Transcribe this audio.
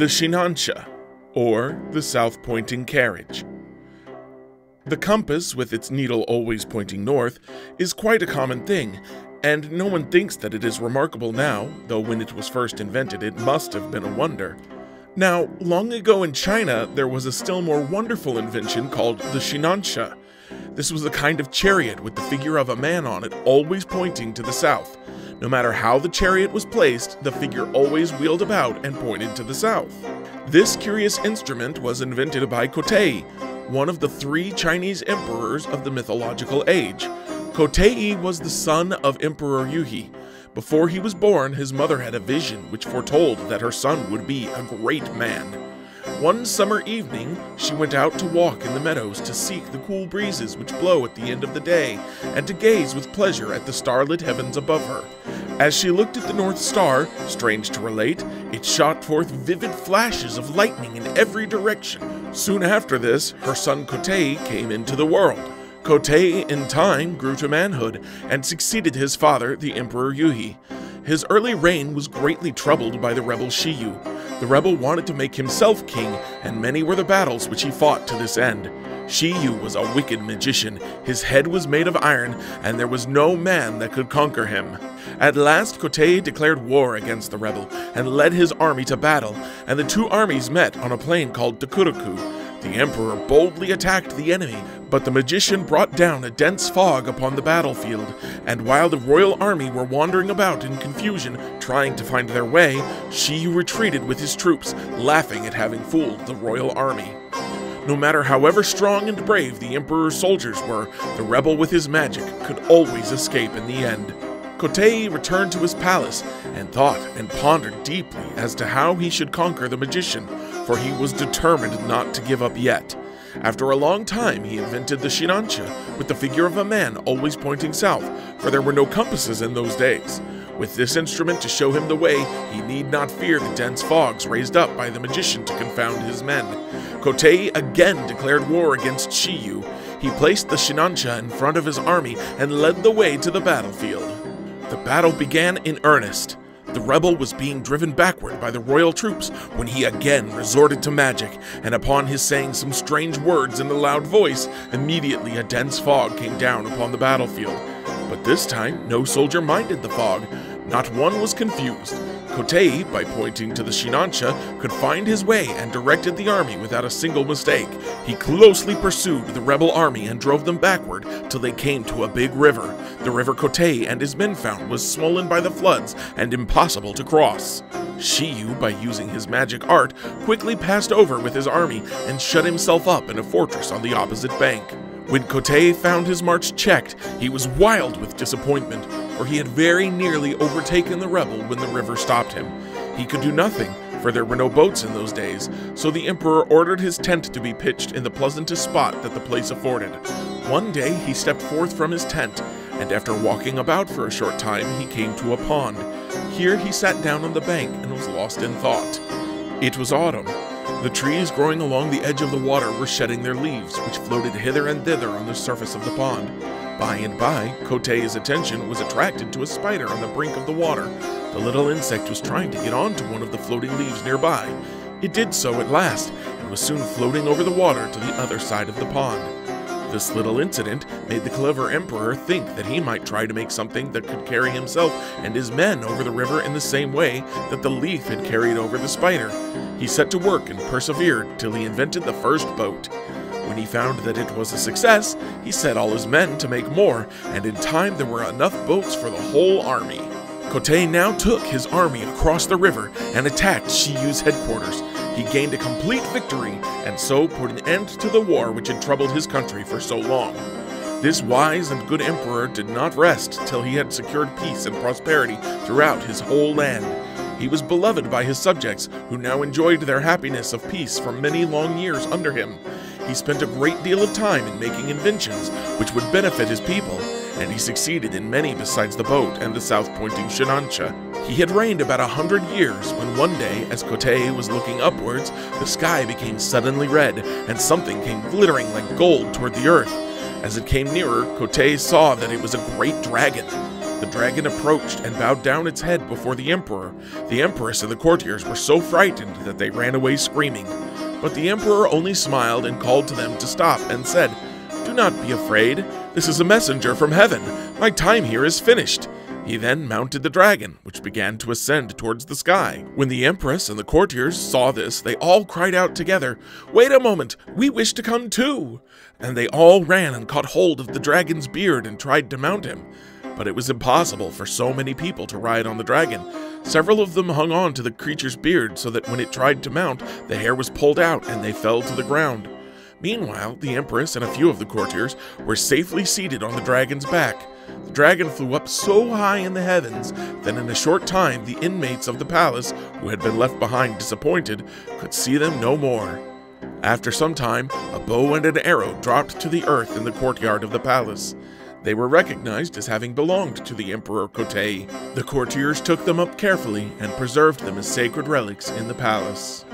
the Shinansha, or the south-pointing carriage. The compass, with its needle always pointing north, is quite a common thing, and no one thinks that it is remarkable now, though when it was first invented it must have been a wonder. Now, long ago in China, there was a still more wonderful invention called the Shinansha. This was a kind of chariot with the figure of a man on it always pointing to the south. No matter how the chariot was placed, the figure always wheeled about and pointed to the south. This curious instrument was invented by Kotei, one of the three Chinese emperors of the mythological age. Kotei was the son of Emperor Yuhi. Before he was born, his mother had a vision which foretold that her son would be a great man. One summer evening, she went out to walk in the meadows to seek the cool breezes which blow at the end of the day, and to gaze with pleasure at the starlit heavens above her. As she looked at the North Star, strange to relate, it shot forth vivid flashes of lightning in every direction. Soon after this, her son Kotei came into the world. Kotei, in time, grew to manhood, and succeeded his father, the Emperor Yuhi. His early reign was greatly troubled by the rebel Shiyu. The rebel wanted to make himself king, and many were the battles which he fought to this end. Shiyu was a wicked magician, his head was made of iron, and there was no man that could conquer him. At last Kotei declared war against the rebel, and led his army to battle, and the two armies met on a plain called Takuroku. The emperor boldly attacked the enemy, but the magician brought down a dense fog upon the battlefield, and while the royal army were wandering about in confusion, trying to find their way, Shiyu retreated with his troops, laughing at having fooled the royal army. No matter however strong and brave the emperor's soldiers were, the rebel with his magic could always escape in the end. Kotei returned to his palace, and thought and pondered deeply as to how he should conquer the magician, for he was determined not to give up yet. After a long time he invented the Shinansha, with the figure of a man always pointing south, for there were no compasses in those days. With this instrument to show him the way, he need not fear the dense fogs raised up by the magician to confound his men. Kotei again declared war against Shiyu. He placed the Shinansha in front of his army and led the way to the battlefield. The battle began in earnest. The rebel was being driven backward by the royal troops when he again resorted to magic, and upon his saying some strange words in a loud voice, immediately a dense fog came down upon the battlefield. But this time, no soldier minded the fog. Not one was confused. Kotei, by pointing to the Shinansha, could find his way and directed the army without a single mistake. He closely pursued the rebel army and drove them backward till they came to a big river. The river Kotei and his men found was swollen by the floods and impossible to cross. Shiyu, by using his magic art, quickly passed over with his army and shut himself up in a fortress on the opposite bank. When Kotei found his march checked, he was wild with disappointment, for he had very nearly overtaken the rebel when the river stopped him. He could do nothing, for there were no boats in those days, so the emperor ordered his tent to be pitched in the pleasantest spot that the place afforded. One day he stepped forth from his tent, and after walking about for a short time he came to a pond. Here he sat down on the bank and was lost in thought. It was autumn. The trees growing along the edge of the water were shedding their leaves, which floated hither and thither on the surface of the pond. By and by, Kotei's attention was attracted to a spider on the brink of the water. The little insect was trying to get onto one of the floating leaves nearby. It did so at last, and was soon floating over the water to the other side of the pond. This little incident made the clever emperor think that he might try to make something that could carry himself and his men over the river in the same way that the leaf had carried over the spider. He set to work and persevered till he invented the first boat. When he found that it was a success, he set all his men to make more, and in time there were enough boats for the whole army. Kotei now took his army across the river and attacked Shiyu's headquarters. He gained a complete victory, and so put an end to the war which had troubled his country for so long. This wise and good emperor did not rest till he had secured peace and prosperity throughout his whole land. He was beloved by his subjects, who now enjoyed their happiness of peace for many long years under him. He spent a great deal of time in making inventions which would benefit his people, and he succeeded in many besides the boat and the south-pointing Shinansha. He had reigned about 100 years when one day, as Kotei was looking upwards, the sky became suddenly red, and something came glittering like gold toward the earth. As it came nearer, Kotei saw that it was a great dragon. The dragon approached and bowed down its head before the emperor. The empress and the courtiers were so frightened that they ran away screaming. But the emperor only smiled and called to them to stop and said, "Do not be afraid. This is a messenger from heaven. My time here is finished." He then mounted the dragon, which began to ascend towards the sky. When the empress and the courtiers saw this, they all cried out together, "Wait a moment, we wish to come too!" And they all ran and caught hold of the dragon's beard and tried to mount him. But it was impossible for so many people to ride on the dragon. Several of them hung on to the creature's beard so that when it tried to mount, the hair was pulled out and they fell to the ground. Meanwhile, the empress and a few of the courtiers were safely seated on the dragon's back. The dragon flew up so high in the heavens that in a short time the inmates of the palace, who had been left behind disappointed, could see them no more. After some time, a bow and an arrow dropped to the earth in the courtyard of the palace. They were recognized as having belonged to the Emperor Kotei. The courtiers took them up carefully and preserved them as sacred relics in the palace.